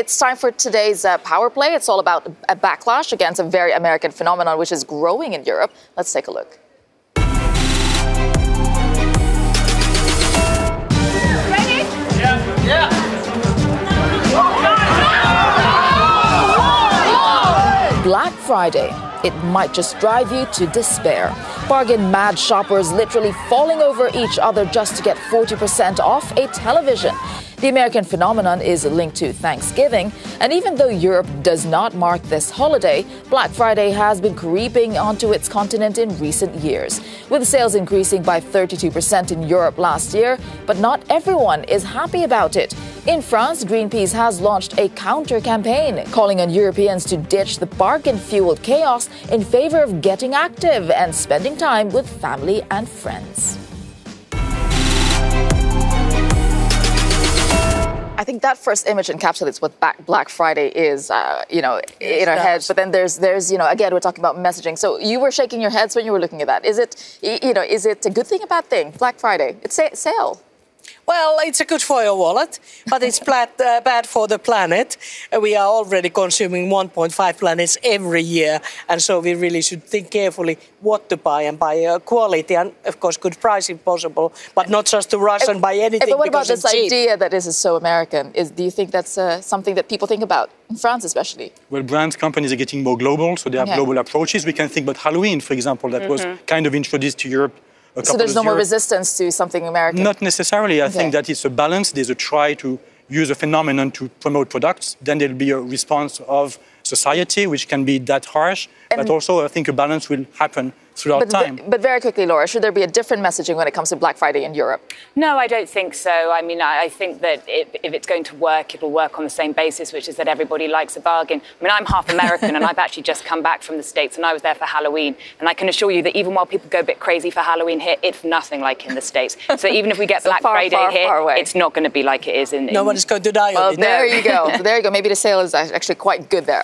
It's time for today's Power Play. It's all about a backlash against a very American phenomenon which is growing in Europe. Let's take a look. Ready? Yeah. Yeah. Black Friday. It might just drive you to despair. Bargain-mad shoppers literally falling over each other just to get 40% off a television. The American phenomenon is linked to Thanksgiving, and even though Europe does not mark this holiday, Black Friday has been creeping onto its continent in recent years, with sales increasing by 32% in Europe last year, but not everyone is happy about it. In France, Greenpeace has launched a counter-campaign, calling on Europeans to ditch the bargain-fueled chaos in favor of getting active and spending time with family and friends. I think that first image encapsulates what Black Friday is, in our heads. But then there's, again, we're talking about messaging. So you were shaking your heads when you were looking at that. Is it, is it a good thing, a bad thing? Black Friday, it's a sale. Well, it's good for your wallet, but it's bad for the planet. We are already consuming 1.5 planets every year, and so we really should think carefully what to buy and buy quality and, of course, good price if possible, but not just to rush and buy anything. But what about this idea that this is so American? Do you think that's something that people think about, in France especially? Well, brand companies are getting more global, so they have global approaches. We can think about Halloween, for example, that was kind of introduced to Europe. So there's no more resistance to something American? Not necessarily. I think that it's a balance. There's a try to use a phenomenon to promote products. Then there'll be a response of society, which can be that harsh. And but also, I think a balance will happen throughout time. But very quickly, Laura, should there be a different messaging when it comes to Black Friday in Europe? No, I don't think so. I mean, I think that if it's going to work, it'll work on the same basis, which is that everybody likes a bargain. I mean, I'm half American, and I've actually just come back from the States, and I was there for Halloween. And I can assure you that even while people go a bit crazy for Halloween here, it's nothing like in the States. So even if we get Black Friday here, it's not going to be like it is in... No one is going to die on it. There you go. Maybe the sale is actually quite good there.